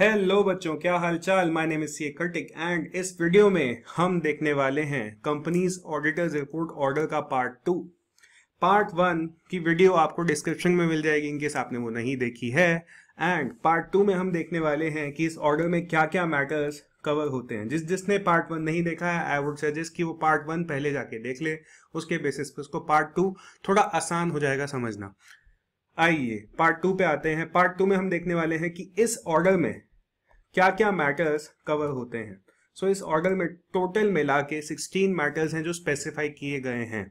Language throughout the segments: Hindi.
हेलो बच्चों, क्या हालचाल। My name is Kartik and इस वीडियो में हम देखने वाले हैं कंपनीज ऑडिटर्स रिपोर्ट ऑर्डर का पार्ट 2। पार्ट 1 की वीडियो आपको डिस्क्रिप्शन में मिल जाएगी इन केस आपने वो नहीं देखी है। एंड पार्ट 2 में हम देखने वाले हैं कि इस ऑर्डर में क्या क्या मैटर्स कवर होते हैं। जिसने पार्ट 1 नहीं देखा है, आई वुड सजेस्ट कि वो पार्ट 1 पहले जाके देख ले, उसके बेसिस पे उसको पार्ट 2 थोड़ा आसान हो जाएगा समझना। आइए पार्ट 2 पे आते हैं। पार्ट 2 में हम देखने वाले हैं कि इस ऑर्डर में क्या क्या मैटर्स कवर होते हैं। सो इस ऑर्डर में टोटल मिला के 16 मैटर्स हैं जो स्पेसिफाई किए गए हैं।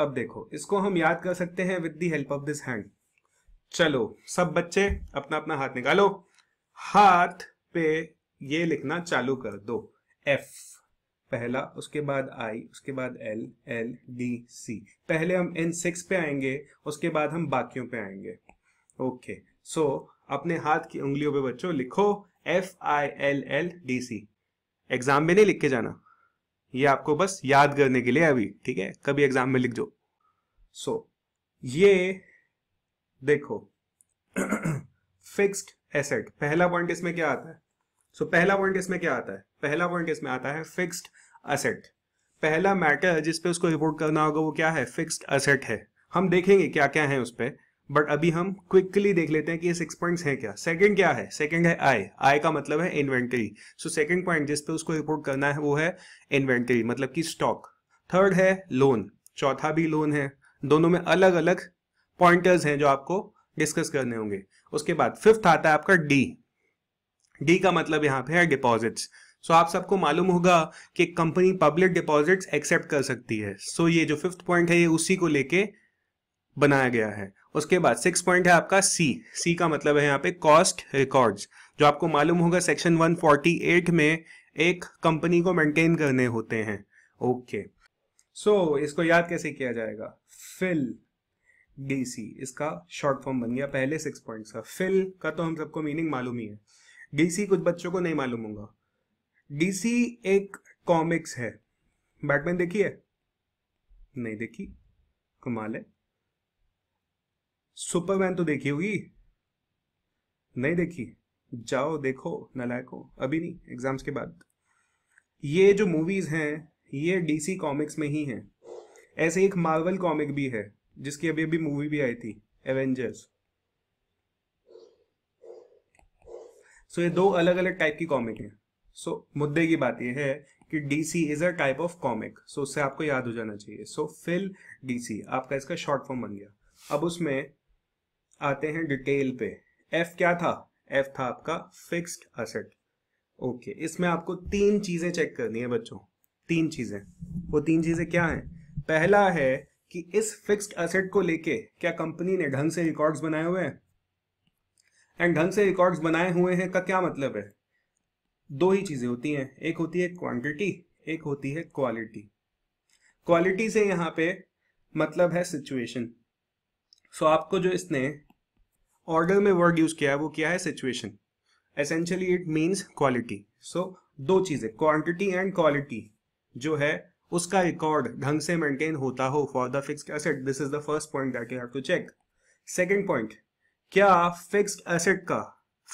अब देखो, इसको हम याद कर सकते हैं with the help of this hand. चलो सब बच्चे अपना अपना हाथ निकालो, हाथ पे ये लिखना चालू कर दो। एफ पहला, उसके बाद आई, उसके बाद एल, एल डी सी। पहले हम N6 पे आएंगे, उसके बाद हम बाकियों पे आएंगे। ओके, सो अपने हाथ की उंगलियों पे बच्चों लिखो F I L L D C। Exam में नहीं लिख के जाना, ये आपको बस याद करने के लिए अभी, ठीक है, कभी एग्जाम में लिख जो। सो ये देखो फिक्स्ड एसेट, पहला पॉइंट इसमें क्या आता है। पहला पॉइंट इसमें आता है फिक्स्ड असेट। पहला मैटर जिस पे उसको रिपोर्ट करना होगा वो क्या है, फिक्स्ड असेट है। हम देखेंगे क्या क्या है उस पे, बट अभी हम क्विकली देख लेते हैं कि ये 6 पॉइंट्स हैं क्या। सेकंड क्या है, सेकंड है आई। आई का मतलब है इन्वेंटरी। सो सेकंड पॉइंट जिस पे उसको रिपोर्ट करना है वो है इन्वेंटरी, मतलब कि स्टॉक। थर्ड है लोन, चौथा भी लोन है। दोनों में अलग अलग पॉइंटर्स हैं जो आपको डिस्कस करने होंगे। उसके बाद फिफ्थ आता है आपका डी। डी का मतलब यहाँ पे है डिपॉजिट्स। सो आप सबको मालूम होगा कि कंपनी पब्लिक डिपॉजिट्स एक्सेप्ट कर सकती है। सो ये जो 5th पॉइंट है ये उसी को लेके बनाया गया है। उसके बाद 6th पॉइंट है आपका सी। सी का मतलब है यहाँ पे कॉस्ट रिकॉर्ड्स, जो आपको मालूम होगा सेक्शन 148 में एक कंपनी को मेंटेन करने होते हैं। ओके, सो इसको याद कैसे किया जाएगा, फिल डी सी इसका शॉर्ट फॉर्म बन गया पहले 6 पॉइंट्स का। फिल का तो हम सबको मीनिंग मालूम ही है, डीसी कुछ बच्चों को नहीं मालूम होगा। डीसी एक कॉमिक्स है। बैटमैन देखी है, नहीं देखी, कमाल है। सुपरमैन तो देखी होगी, नहीं देखी, जाओ देखो नालायको, अभी नहीं, एग्जाम्स के बाद। ये जो मूवीज हैं ये डीसी कॉमिक्स में ही हैं। ऐसे एक मार्वल कॉमिक भी है जिसकी अभी अभी मूवी भी आई थी, एवेंजर्स। सो ये दो अलग अलग टाइप की कॉमिक है। सो मुद्दे की बात ये है कि DC is a type of comic. So उससे आपको याद हो जाना चाहिए। सो फिल डीसी आपका इसका शॉर्ट फॉर्म बन गया। अब उसमें आते हैं डिटेल पे। एफ क्या था, एफ था आपका फिक्स्ड असेट। ओके, इसमें आपको 3 चीजें चेक करनी है बच्चों, 3 चीजें। वो 3 चीजें क्या हैं। पहला है कि इस फिक्स्ड असेट को लेके क्या कंपनी ने ढंग से रिकॉर्ड्स बनाए हुए हैं। एंड ढंग से रिकॉर्ड्स बनाए हुए हैं का क्या मतलब है, 2 ही चीजें होती हैं, एक होती है क्वांटिटी, एक होती है क्वालिटी। क्वालिटी से यहाँ पे मतलब है सिचुएशन। सो आपको जो इसने ऑर्डर में वर्ड यूज किया है वो क्या है, situation. Essentially it means quality. So 2 चीजें, क्वांटिटी एंड क्वालिटी, जो है उसका रिकॉर्ड ढंग से मेंटेन होता हो for the fixed asset. This is the first point that you have to check. Second point, क्या फिक्स्ड एसेट का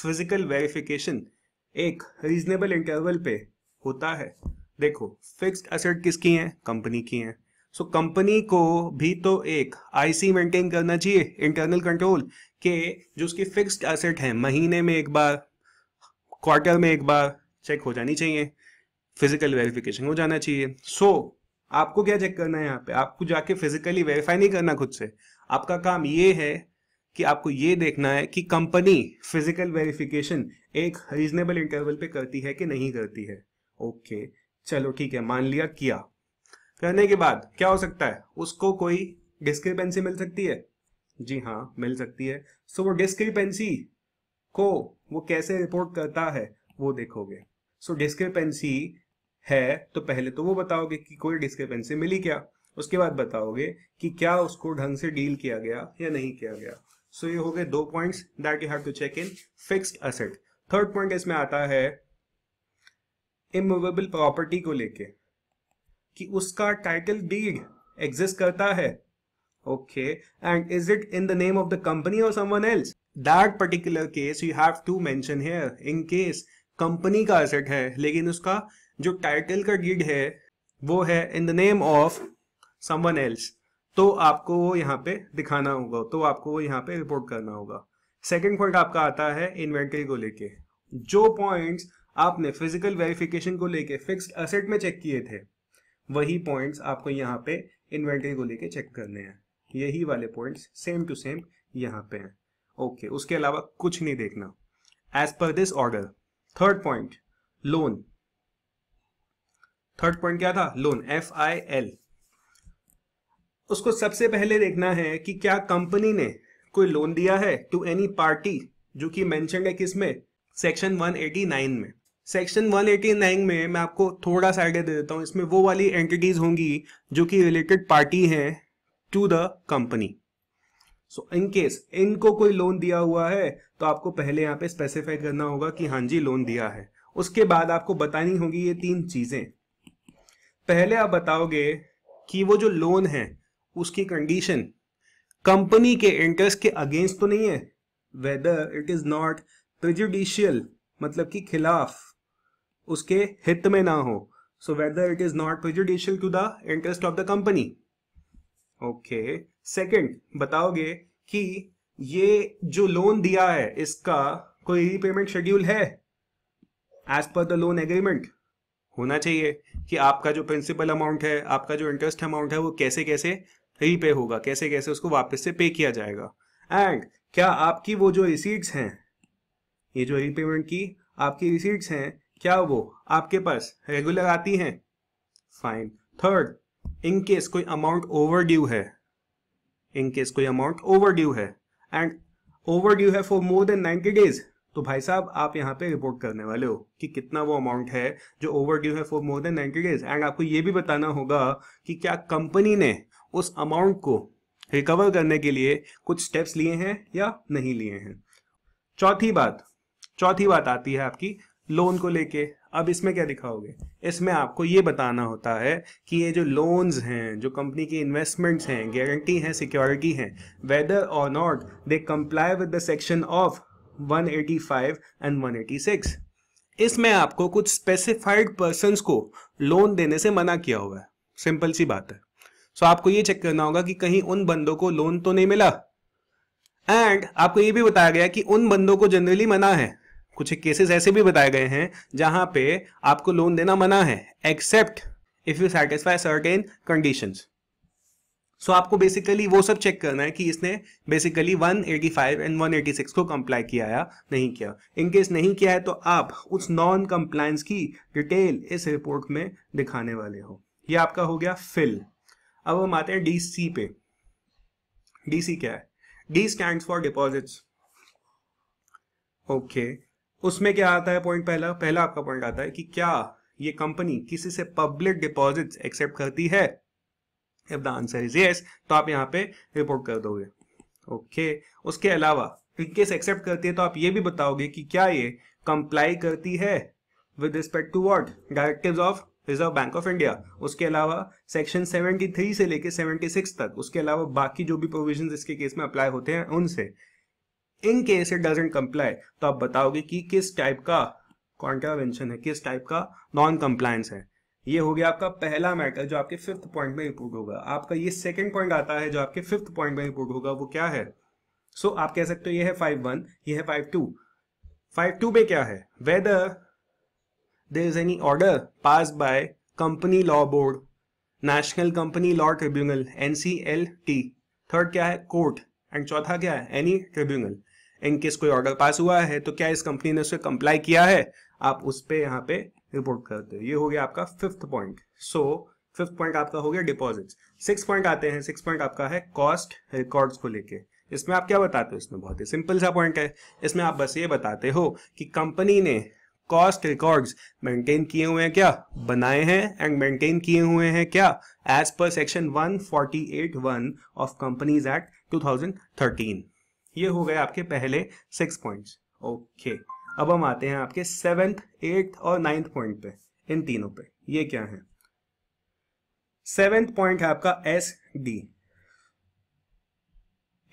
फिजिकल वेरिफिकेशन एक रीजनेबल इंटरवल पे होता है। देखो फिक्स्ड एसेट किसकी हैं, कंपनी की हैं। सो कंपनी को भी तो एक आईसी मेंटेन करना चाहिए, इंटरनल कंट्रोल, के जो उसकी फिक्स्ड एसेट है महीने में एक बार, क्वार्टर में एक बार चेक हो जानी चाहिए, फिजिकल वेरिफिकेशन हो जाना चाहिए। सो आपको क्या चेक करना है, यहाँ पे आपको जाके फिजिकली वेरीफाई नहीं करना खुद से। आपका काम ये है कि आपको ये देखना है कि कंपनी फिजिकल वेरिफिकेशन एक रीजनेबल इंटरवल पे करती है कि नहीं करती है। ओके, चलो ठीक है, मान लिया किया। करने के बाद क्या हो सकता है, उसको कोई डिस्क्रिपेंसी मिल सकती है। जी हाँ, मिल सकती है। सो वो डिस्क्रिपेंसी को वो कैसे रिपोर्ट करता है वो देखोगे। सो डिस्क्रिपेंसी है तो पहले तो वो बताओगे कि कोई डिस्क्रिपेंसी मिली क्या, उसके बाद बताओगे कि क्या उसको ढंग से डील किया गया या नहीं किया गया। सो ये हो गए 2 points that you have to check in fixed asset. Third point इसमें आता है इमूवेबल प्रॉपर्टी को लेके, कि उसका टाइटल डीड एग्जिस्ट करता है। Okay, and is it in the name of the company और someone else. that particular case you have to mention here in case company का एसेट है लेकिन उसका जो टाइटल का डीड है वो है in the name of someone else, तो आपको वो यहाँ पे दिखाना होगा, तो आपको वो यहाँ पे रिपोर्ट करना होगा। सेकंड पॉइंट आपका आता है इन्वेंटरी को लेके। जो पॉइंट्स आपने फिजिकल वेरिफिकेशन को लेके फिक्स्ड एसेट में चेक किए थे वही पॉइंट्स आपको यहाँ पे इन्वेंटरी को लेके चेक करने हैं। यही वाले पॉइंट्स सेम टू सेम यहाँ पे हैं। ओके, उसके अलावा कुछ नहीं देखना as per this order. Third point loan. Third point क्या था? Loan, FIL। उसको सबसे पहले देखना है कि क्या कंपनी ने कोई लोन दिया है टू एनी पार्टी, जो कि मेंशन्ड है किसमें? सेक्शन 189 में। सेक्शन 189 में मैं आपको थोड़ा सा आइडिया दे देता हूं, इसमें वो वाली एंटिटीज होंगी जो कि रिलेटेड पार्टी है to the company. So in case इनको कोई लोन दिया हुआ है तो आपको पहले यहाँ पे स्पेसिफाई करना होगा कि हाँ जी लोन दिया है। उसके बाद आपको बतानी होगी ये तीन चीजें। पहले आप बताओगे कि वो जो लोन है उसकी कंडीशन कंपनी के इंटरेस्ट के अगेंस्ट तो नहीं है, whether it is not prejudicial, मतलब कि खिलाफ उसके हित में ना हो। So whether it is not prejudicial to the interest of the company. Okay, second बताओगे कि ये जो लोन दिया है इसका कोई रीपेमेंट शेड्यूल है as per the loan agreement. होना चाहिए कि आपका जो प्रिंसिपल अमाउंट है, आपका जो इंटरेस्ट अमाउंट है वो कैसे कैसे रीपे होगा, कैसे कैसे उसको वापस से पे किया जाएगा। एंड क्या आपकी वो जो रिसीट्स हैं, ये जो रीपेमेंट की आपकी रिसीट्स हैं, क्या वो आपके पास रेगुलर आती हैं? फाइन। थर्ड, इनकेस कोई अमाउंट ओवर ड्यू है, इनकेस कोई अमाउंट ओवर ड्यू है एंड ओवर ड्यू है फॉर मोर देन 90 days, तो भाई साहब आप यहाँ पे रिपोर्ट करने वाले हो कि कितना वो अमाउंट है जो ओवरड्यू है for more than 90 days। And आपको ये भी बताना होगा कि क्या कंपनी ने उस अमाउंट को रिकवर करने के लिए कुछ स्टेप्स लिए हैं या नहीं लिए हैं। चौथी बात आती है आपकी लोन को लेके। अब इसमें क्या दिखाओगे? इसमें आपको ये बताना होता है कि ये जो लोन्स हैं, जो कंपनी की इन्वेस्टमेंट्स हैं, गारंटी हैं, सिक्योरिटी हैं, वेदर और not they comply with the section of 185 and 186। इसमें आपको कुछ स्पेसिफाइड पर्संस को लोन देने से मना किया हुआ है, सिंपल सी बात है। सो आपको ये चेक करना होगा कि कहीं उन बंदों को लोन तो नहीं मिला। एंड आपको ये भी बताया गया कि उन बंदों को जनरली मना है। कुछ केसेस ऐसे भी बताए गए हैं जहां पे आपको लोन देना मना है except if you satisfy certain conditions. So आपको बेसिकली वो सब चेक करना है कि इसने बेसिकली 185 एंड 186 को कंप्लाई किया या नहीं किया। इनकेस नहीं किया है तो आप उस नॉन कंप्लायंस की डिटेल इस रिपोर्ट में दिखाने वाले हो। ये आपका हो गया फिल। अब हम आते हैं DC पे। DC क्या है? D stands for deposits. Okay, उसमें क्या आता है पॉइंट? पहला आपका पॉइंट आता है कि क्या ये कंपनी किसी से पब्लिक डिपॉजिट्स एक्सेप्ट करती है। If the answer is yes, तो आप यहाँ पे रिपोर्ट कर दोगे। ओके, उसके अलावा इनकेस एक्सेप्ट करती है तो आप ये भी बताओगे कि क्या ये कंप्लाई करती है with respect to what? Directives of reserve bank of India. उसके अलावा सेक्शन 73 से लेके 76 तक, उसके अलावा बाकी जो भी प्रोविजन इसके केस में अप्लाई होते हैं उनसे। In case it doesn't comply तो आप बताओगे कि किस टाइप का कॉन्ट्रावेंशन है, किस टाइप का नॉन कंप्लायंस है। ये हो गया आपका पहला मैटर जो आपके फिफ्थ पॉइंट में रिपोर्ट होगा। आपका ये सेकंड पॉइंट आता है जो आपके फिफ्थ पॉइंट में रिपोर्ट होगा, वो क्या है? सो आप कह सकते हो ये है 5.1, ये है 5.2। 5.2 में क्या है? Whether there is any order pass by company law board, national company law tribunal, NCLT। Third क्या है? कोर्ट। एंड चौथा क्या है? Any tribunal. इनकेस कोई ऑर्डर पास हुआ है तो क्या इस कंपनी ने उससे कंप्लाई किया है, आप उस पर यहाँ पे रिपोर्ट करते हो। ये हो गया आपका fifth point. So fifth point आपका हो गया डिपॉजिट्स। सिक्स पॉइंट आते हैं। सिक्स पॉइंट आपका है कॉस्ट रिकॉर्ड्स को लेके। इसमें आप क्या बताते हो? इसमें बहुत ही सिंपल सा पॉइंट है। इसमें आप बस ये बताते हो कि कंपनी ने कॉस्ट रिकॉर्ड्स मेंटेन किए हुए हैं क्या, बनाए हैं एंड मेंटेन किए हुए हैं क्या as per section 148(1) of companies act 2013। ये हो गए आपके पहले 6 पॉइंट्स। ओके, अब हम आते हैं आपके 7th, 8th और 9th पॉइंट पे। इन तीनों पे ये क्या है? 7th पॉइंट है आपका SD,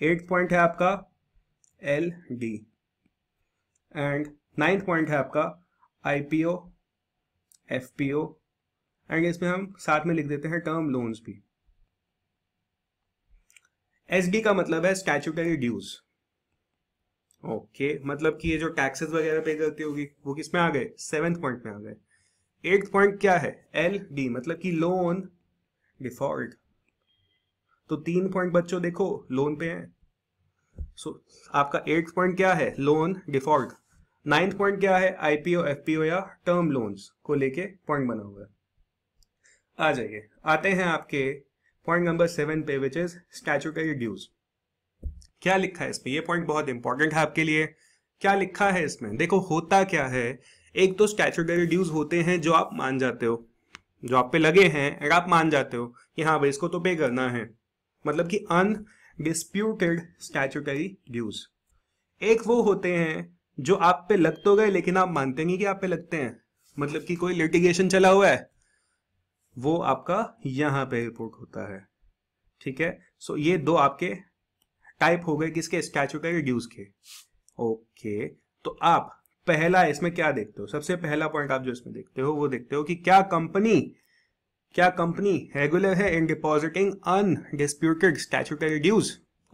8th पॉइंट है आपका L D. And 9th point है आपका आईपीओ, एफपीओ, एंड इसमें हम साथ में लिख देते हैं टर्म लोन्स भी। एसडी का मतलब है स्टैट्यूटरी ड्यूज। ओके, मतलब कि ये जो टैक्सेस वगैरह पे करती होगी वो किस में आ गए, 7th पॉइंट में आ गए। 8th पॉइंट क्या है, एल डी, मतलब कि लोन डिफॉल्ट। तो 3 पॉइंट बच्चों देखो लोन पे है। सो आपका 8th पॉइंट क्या है, लोन डिफॉल्ट। 9th पॉइंट क्या है, आईपीओ, एफपीओ या टर्म लोन्स को लेके पॉइंट बना हुआ है। आ जाइए, आते हैं आपके पॉइंट नंबर 7 पे, विच इज स्टैट्यूटरी ड्यूज। क्या लिखा है इसमें, ये पॉइंट बहुत इंपॉर्टेंट है आपके लिए। क्या लिखा है इसमें देखो, होता क्या है, एक तो स्टैट्यूटरी ड्यूज होते हैं जो आप मान जाते हो, जो आप पे लगे हैं और आप मान जाते हो कि हाँ भाई इसको तो पे करना है, मतलब कि अनडिस्प्यूटेड स्टैट्यूटरी ड्यूज। एक वो होते हैं जो आप पे लग तो गए लेकिन आप मानते नहीं कि आप पे लगते हैं, मतलब कि कोई लिटिगेशन चला हुआ है, वो आपका यहाँ पे रिपोर्ट होता है। ठीक है, सो ये दो आपके टाइप हो गए किसके, स्टैट्यूटरी ड्यूज के। ओके, तो आप पहला इसमें क्या देखते हो, सबसे पहला पॉइंट आप जो इसमें देखते हो वो देखते हो कि क्या कंपनी रेगुलर है in depositing undisputed statutory dues.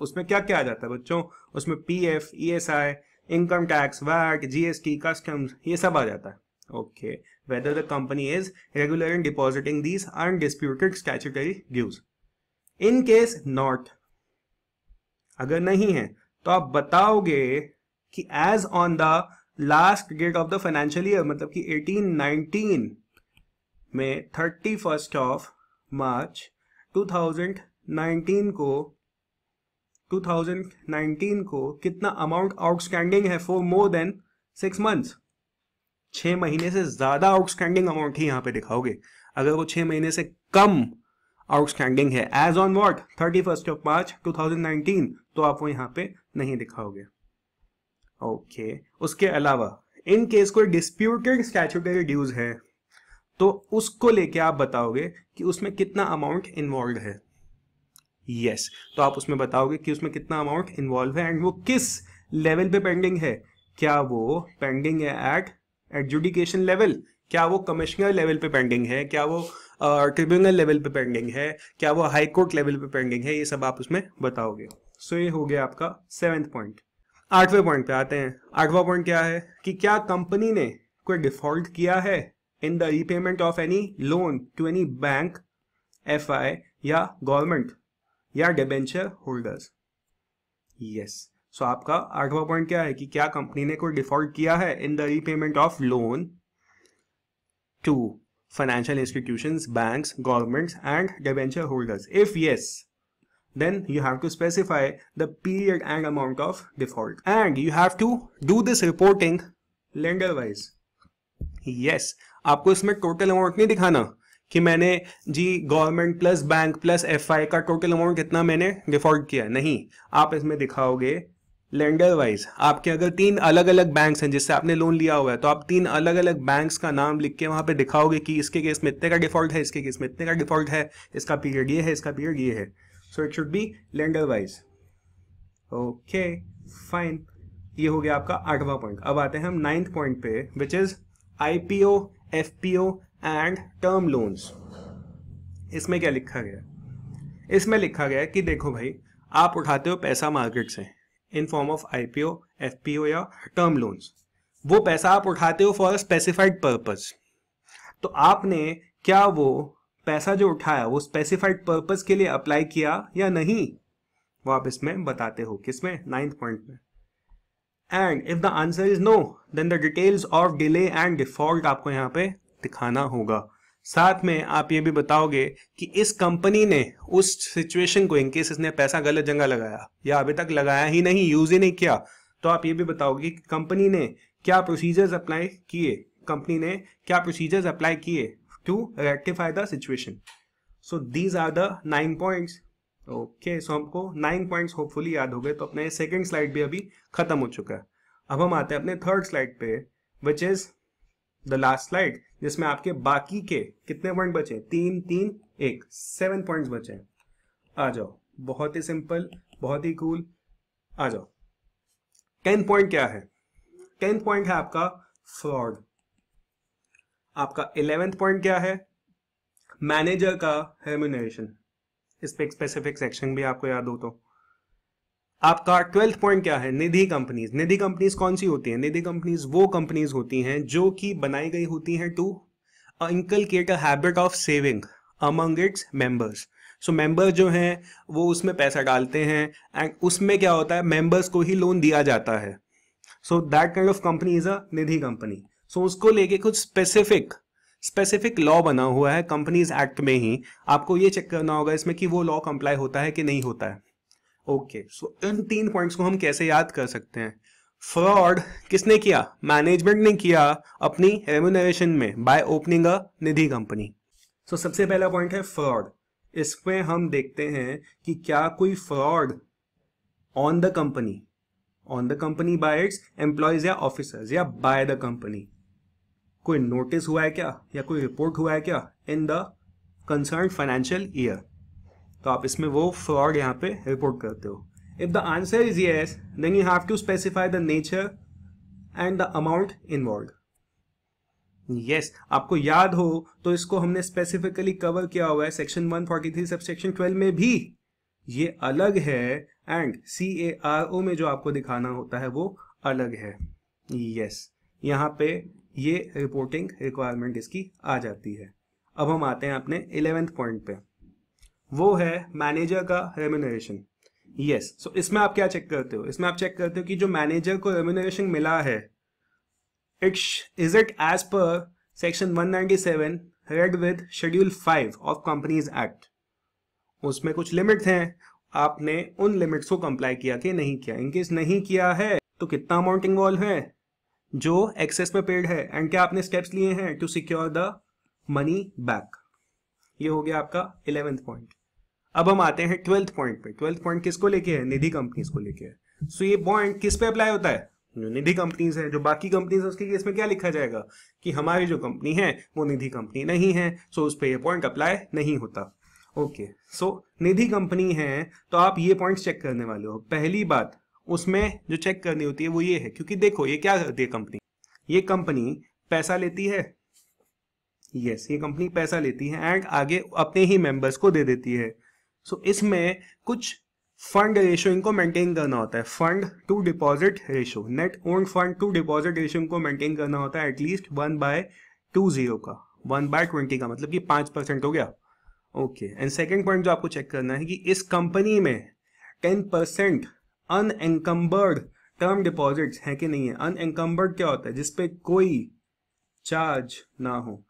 उसमें क्या क्या आ जाता है बच्चों, उसमें PF, ESI, income tax, VAT, GST, customs, ये सब आ जाता है। Okay, whether the company is regular in depositing these undisputed statutory dues. In case not, अगर नहीं है तो आप बताओगे कि as on the last date of the financial year, मतलब कि 18-19 में 31 मार्च 2019 को कितना अमाउंट आउटस्टैंडिंग है फॉर मोर देन 6 मंथ्स। 6 महीने से ज्यादा आउटस्टैंडिंग अमाउंट ही यहाँ पे दिखाओगे। अगर वो 6 महीने से कम आउटस्टैंडिंग है एज ऑन व्हाट 31 मार्च 2019, तो आप वो यहाँ पे नहीं दिखाओगे। ओके, उसके अलावा इन केस कोई डिस्प्यूटेड स्टैट्यूटरी ड्यूज है तो उसको लेके आप बताओगे कि उसमें कितना अमाउंट इन्वॉल्व है। यस, तो आप उसमें बताओगे कि उसमें कितना अमाउंट इन्वॉल्व है एंड वो किस लेवल पे पेंडिंग है, क्या वो पेंडिंग है एट एडजुडिकेशन लेवल, क्या वो कमिश्नर लेवल पे पेंडिंग है, क्या वो ट्रिब्यूनल लेवल पे पेंडिंग है, क्या वो हाई कोर्ट लेवल पे पेंडिंग है, ये सब आप उसमें बताओगे। सो ये हो गया आपका 7th पॉइंट। 8वें पॉइंट पे आते हैं। 8वां पॉइंट क्या है कि क्या कंपनी ने कोई डिफॉल्ट किया है in the repayment of any loan to any bank, FI या गवर्नमेंट या डिबेंचर होल्डर्स। यस, सो आपका 8वां पॉइंट क्या है कि क्या कंपनी ने कोई डिफॉल्ट किया है in the repayment of loan to financial institutions, banks, governments and debenture holders. If yes, then you have to specify the period and amount of default and you have to do this reporting lender wise. Yes, आपको इसमें टोटल अमाउंट नहीं दिखाना कि मैंने जी government plus bank plus FI का टोटल अमाउंट कितना मैंने डिफॉल्ट किया, नहीं, आप इसमें दिखाओगे लेंडर वाइज। आपके अगर 3 अलग अलग बैंक्स हैं जिससे आपने लोन लिया हुआ है तो आप 3 अलग अलग बैंक्स का नाम लिख के वहां पे दिखाओगे कि इसके केस में इतने का डिफॉल्ट है, इसके केस में इतने का डिफॉल्ट है, इसका पीरियड ये है, इसका पीरियड ये है। So it should be lender wise. Okay, fine. ये हो गया आपका 8वां पॉइंट। अब आते हैं हम 9th पॉइंट पे, which is IPO, FPO and term loans. इसमें क्या लिखा गया, इसमें लिखा गया कि देखो भाई आप उठाते हो पैसा मार्केट से in form of IPO, FPO या टर्म लोन्स। वो पैसा आप उठाते हो फॉर अ स्पेसिफाइड पर्पज। तो आपने क्या वो पैसा जो उठाया वो स्पेसिफाइड पर्पस के लिए अप्लाई किया या नहीं, वो आप इसमें बताते हो। किसमें, 9th पॉइंट में। And if the answer is no then the details of delay and default आपको यहाँ पे दिखाना होगा। साथ में आप ये भी बताओगे कि इस कंपनी ने उस सिचुएशन को, इनकेस इसने पैसा गलत जगह लगाया या अभी तक लगाया ही नहीं, यूज ही नहीं किया, तो आप ये भी बताओगे कि कंपनी ने क्या प्रोसीजर्स अप्लाई किए, to rectify the situation. So these are the 9 points. Okay, so हमको 9 points hopefully याद हो गए। तो अपने सेकेंड स्लाइड भी अभी खत्म हो चुका है। अब हम आते हैं अपने 3rd स्लाइड पे, which is the last slide, जिसमें आपके बाकी के कितने पॉइंट बचे, 3, 3, 1, 7 पॉइंट्स बचे हैं। आ जाओ, बहुत ही सिंपल, बहुत ही कूल, आ जाओ। 10th पॉइंट क्या है? 10th पॉइंट है आपका फ्रॉड। आपका 11th पॉइंट क्या है? मैनेजर का रेम्यूनरेशन, इस पे स्पेसिफिक सेक्शन भी आपको याद हो तो। आपका 12th पॉइंट क्या है? निधि कंपनीज। निधि कंपनीज कौन सी होती है? निधि कंपनीज वो कंपनीज होती हैं जो कि बनाई गई होती हैं to inculcate a habit of saving among its members. So members जो हैं वो उसमें पैसा डालते हैं एंड उसमें क्या होता है, मेंबर्स को ही लोन दिया जाता है। So that kind of company is a Nidhi company. So उसको लेके कुछ स्पेसिफिक लॉ बना हुआ है कंपनीज एक्ट में ही, आपको ये चेक करना होगा इसमें कि वो लॉ कंप्लाई होता है कि नहीं होता है। ओके, सो इन तीन पॉइंट्स को हम कैसे याद कर सकते हैं? फ्रॉड किसने किया? मैनेजमेंट ने किया अपनी रेम्यूनरेशन में by opening a Nidhi company. So सबसे पहला पॉइंट है फ्रॉड। इसमें हम देखते हैं कि क्या कोई fraud on the company by its employees या ऑफिसर्स या बाय द कंपनी, कोई नोटिस हुआ है क्या या कोई रिपोर्ट हुआ है क्या in the concern financial year. तो आप इसमें वो फ्रॉड यहाँ पे रिपोर्ट करते हो। If the answer is yes then you have to specify the nature and the amount involve. Yes, आपको याद हो तो इसको हमने स्पेसिफिकली कवर किया हुआ है सेक्शन 143 सबसेक्शन 12 में भी, ये अलग है एंड CARO में जो आपको दिखाना होता है वो अलग है। यस, यहाँ पे ये रिपोर्टिंग रिक्वायरमेंट इसकी आ जाती है। अब हम आते हैं अपने 11th पॉइंट पे, वो है मैनेजर का रेम्यूनरेशन। यस, सो इसमें आप क्या चेक करते हो? इसमें आप चेक करते हो कि जो मैनेजर को रेम्यूनरेशन मिला है is it as per section 197 read with schedule 5 of companies act. उसमें कुछ लिमिट्स हैं, आपने उन लिमिट्स को कंप्लाई किया कि नहीं किया। इनकेस नहीं किया है तो कितना अमाउंट इन्वॉल्व है जो एक्सेस में पेड है एंड क्या आपने स्टेप्स लिए हैं to secure the money back. ये हो गया आपका 11th पॉइंट। अब हम आते हैं 12th पॉइंट पे। 12th पॉइंट किसको लेके है? निधि कंपनीज को लेके है। सो ये पॉइंट किस पे अप्लाई होता है? जो निधि कंपनीज है, जो बाकी कंपनीज है उसके केस में क्या लिखा जाएगा कि हमारी जो कंपनी है वो निधि कंपनी नहीं है, सो उस पे ये पॉइंट अप्लाई नहीं होता। ओके, सो निधि कंपनी है तो आप ये पॉइंट चेक करने वाले हो। पहली बात उसमें जो चेक करनी होती है वो ये है, क्योंकि देखो ये क्या करती है कंपनी, ये कंपनी पैसा लेती है। यस, ये कंपनी पैसा लेती है एंड आगे अपने ही मेंबर्स को दे देती है। सो इसमें कुछ फंड रेशियो इनको मेंटेन करना होता है, fund to deposit ratio, net own fund to deposit ratio इनको मेंटेन करना होता है एटलीस्ट 1/20 का, 1/20 का मतलब कि 5% हो गया। ओके, एंड सेकेंड पॉइंट जो आपको चेक करना है कि इस कंपनी में 10% अनएनकम्बर्ड टर्म डिपॉजिट है कि नहीं है। अनएनकम्बर्ड क्या होता है? जिसपे कोई चार्ज ना हो।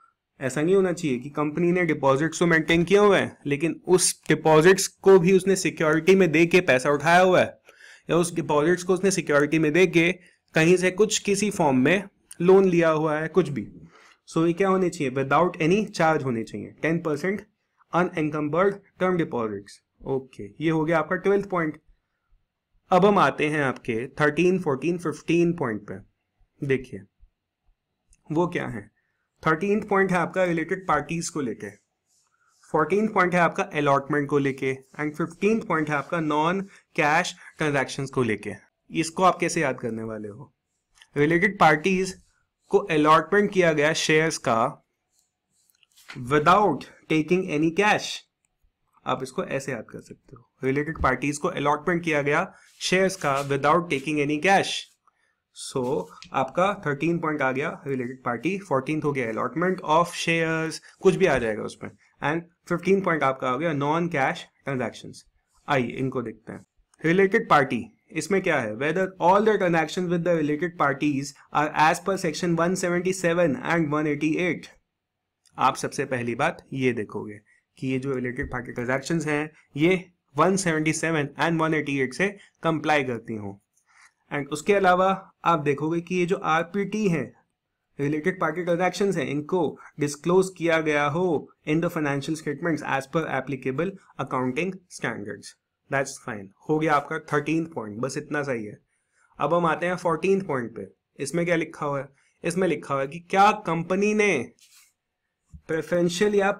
ऐसा नहीं होना चाहिए कि कंपनी ने डिपॉजिट्स को मेंटेन किया हुआ है लेकिन उस डिपॉजिट्स को भी उसने सिक्योरिटी में दे के पैसा उठाया हुआ है, या उस डिपॉजिट्स को उसने सिक्योरिटी में दे के कहीं से कुछ किसी फॉर्म में लोन लिया हुआ है, कुछ भी। सो ये क्या होने चाहिए? विदाउट एनी चार्ज होने चाहिए, 10% अनएनकम्बर्ड टर्म डिपॉजिट्स। ओके, ये हो गया आपका 12th पॉइंट। अब हम आते हैं आपके 13, 14, 15 पॉइंट पे। देखिए वो क्या है। 13th पॉइंट है आपका रिलेटेड पार्टीज को लेके, 14th पॉइंट है आपका अलॉटमेंट को लेके एंड 15th पॉइंट है आपका नॉन कैश ट्रांजैक्शंस को लेके। इसको आप कैसे याद करने वाले हो? रिलेटेड पार्टीज को अलॉटमेंट किया गया शेयर्स का विदाउट टेकिंग एनी कैश, आप इसको ऐसे याद कर सकते हो। रिलेटेड पार्टीज को अलॉटमेंट किया गया शेयर्स का without taking any cash. So आपका 13 पॉइंट आ गया रिलेटेड पार्टी, 14th हो गया अलॉटमेंट ऑफ शेयर्स, कुछ भी आ जाएगा उसमें, एंड 15 पॉइंट आपका आ गया नॉन कैश ट्रांजैक्शंस। आइए इनको देखते हैं। रिलेटेड पार्टी, इसमें क्या है? Whether all the transactions with the related parties are as per section 177 and 188। आप सबसे पहली बात ये देखोगे कि ये जो रिलेटेड पार्टी ट्रांजैक्शंस हैं ये 177 एंड 188 से कंप्लाई करती हों। एंड उसके अलावा आप देखोगे कि ये जो RPT है, रिलेटेड पार्टी ट्रांजैक्शंस हैं, इनको डिस्क्लोज किया गया हो in the financial statements as per applicable accounting standards. That's fine. हो गया आपका 13th पॉइंट, बस इतना सही है। अब हम आते हैं 14th पॉइंट पे। इसमें क्या लिखा हुआ है? इसमें लिखा हुआ है कि क्या कंपनी ने प्रेफरेंशियल या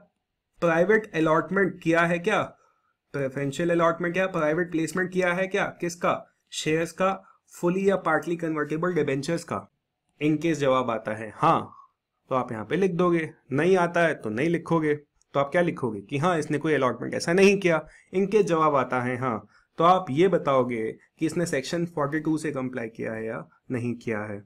प्राइवेट अलॉटमेंट किया है क्या? प्रेफरेंशियल अलॉटमेंट या प्राइवेट प्लेसमेंट किया है क्या? किसका? शेयर्स का फुली या पार्टली कन्वर्टेबल डिबेंचर्स का इनकेस जवाब आता है हाँ तो आप यहाँ पे लिख दोगे, नहीं आता है तो नहीं लिखोगे, तो आप क्या लिखोगे कि हाँ इसने कोई अलॉटमेंट ऐसा नहीं किया। इनकेस जवाब आता है हाँ तो आप ये बताओगे कि इसने सेक्शन 42 से कंप्लाई किया है या नहीं किया है।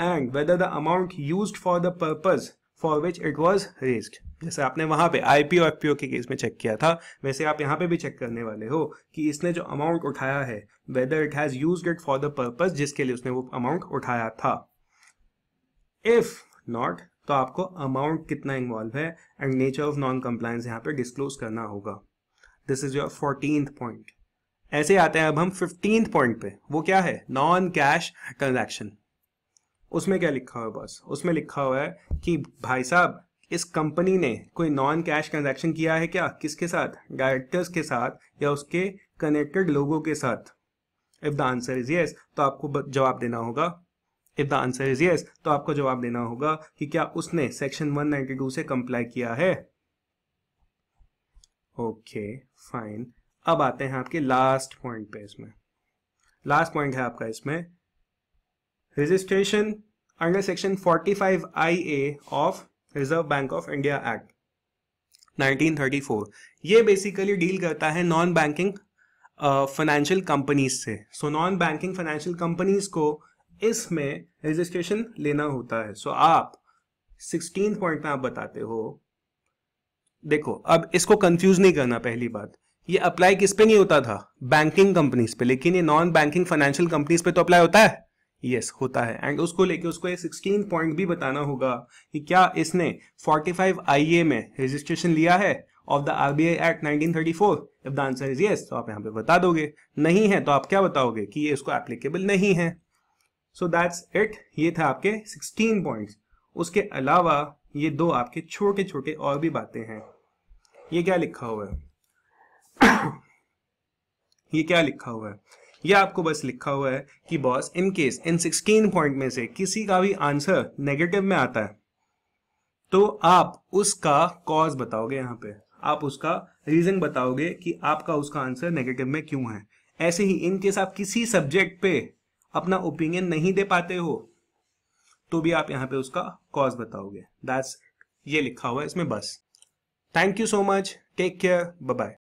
And whether the amount used for the purpose for which it was raised, जैसे आपने वहां पे आईपीओ एफपीओ के केस में चेक किया था, वैसे आप यहाँ पे भी चेक करने वाले हो कि इसने जो अमाउंट उठाया है whether it has used it for the purpose जिसके लिए उसने वो अमाउंट उठाया था। इफ नॉट तो आपको अमाउंट कितना इन्वॉल्व है and nature of non compliance यहाँ पे डिस्क्लोज करना होगा। This is your 14th point. ऐसे आते हैं अब हम 15th पॉइंट पे, वो क्या है नॉन कैश ट्रांजैक्शन। उसमें क्या लिखा हुआ है बॉस, उसमें लिखा हुआ है कि भाई साहब इस कंपनी ने कोई नॉन कैश ट्रांजैक्शन किया है क्या, किसके साथ, डायरेक्टर्स के साथ या उसके कनेक्टेड लोगों के साथ। If the answer is yes तो आपको जवाब देना होगा, if the answer is yes तो आपको जवाब देना होगा कि क्या उसने सेक्शन 192 से कंप्लाई किया है। Okay fine. अब आते हैं आपके लास्ट पॉइंट पे। इसमें लास्ट पॉइंट है आपका, इसमें registration under section 45IA of reserve bank of India act 1934। ये बेसिकली डील करता है नॉन बैंकिंग फाइनेंशियल कंपनीज से। So non banking financial companies को इसमें रजिस्ट्रेशन लेना होता है। सो आप 16 पॉइंट में आप बताते हो, देखो अब इसको कंफ्यूज नहीं करना। पहली बात ये अप्लाई किस पे नहीं होता था, बैंकिंग कंपनीज पे, लेकिन ये नॉन बैंकिंग फाइनेंशियल कंपनीज पे तो अप्लाई होता है। यस होता है। एंड उसको लेके उसको ये 16 पॉइंट भी बताना होगा कि क्या इसने 45 आईए में रजिस्ट्रेशन लिया है of the RBI act 1934। If the answer is yes तो आप यहाँ पे बता दोगे, नहीं है तो आप क्या बताओगे कि ये इसको एप्लीकेबल नहीं है। So that's it. ये था आपके 16 पॉइंट। उसके अलावा ये दो आपके छोटे छोटे और भी बातें हैं। ये क्या लिखा हुआ है, ये क्या लिखा हुआ है, ये आपको बस लिखा हुआ है कि boss in case in 16 point में से किसी का भी आंसर नेगेटिव में आता है तो आप उसका कॉज बताओगे, यहाँ पे आप उसका रीजन बताओगे कि आपका उसका आंसर नेगेटिव में क्यों है। ऐसे ही इन केस आप किसी सब्जेक्ट पे अपना ओपिनियन नहीं दे पाते हो तो भी आप यहाँ पे उसका कॉज बताओगे। दैट्स ये लिखा हुआ है इसमें बस। Thank you so much, take care, bye bye.